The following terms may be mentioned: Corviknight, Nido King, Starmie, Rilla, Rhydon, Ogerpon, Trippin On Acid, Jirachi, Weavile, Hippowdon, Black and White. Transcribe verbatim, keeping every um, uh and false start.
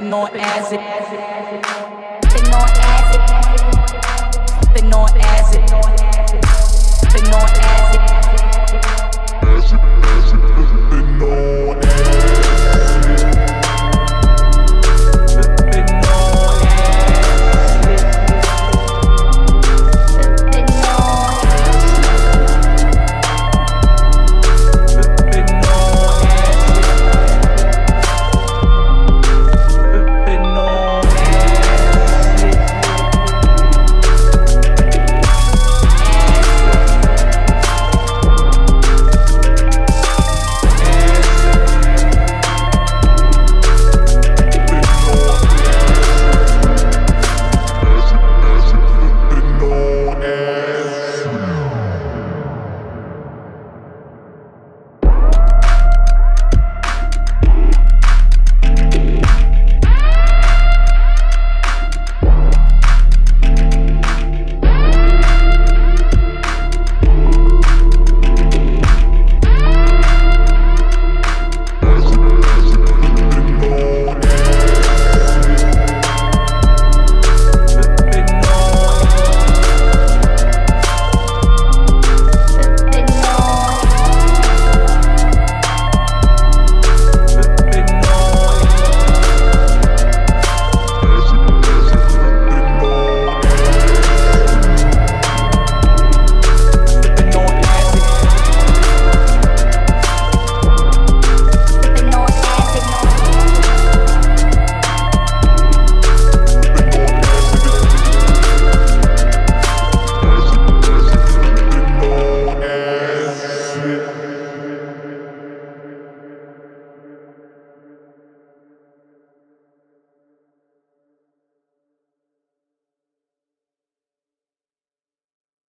trippin' on acid.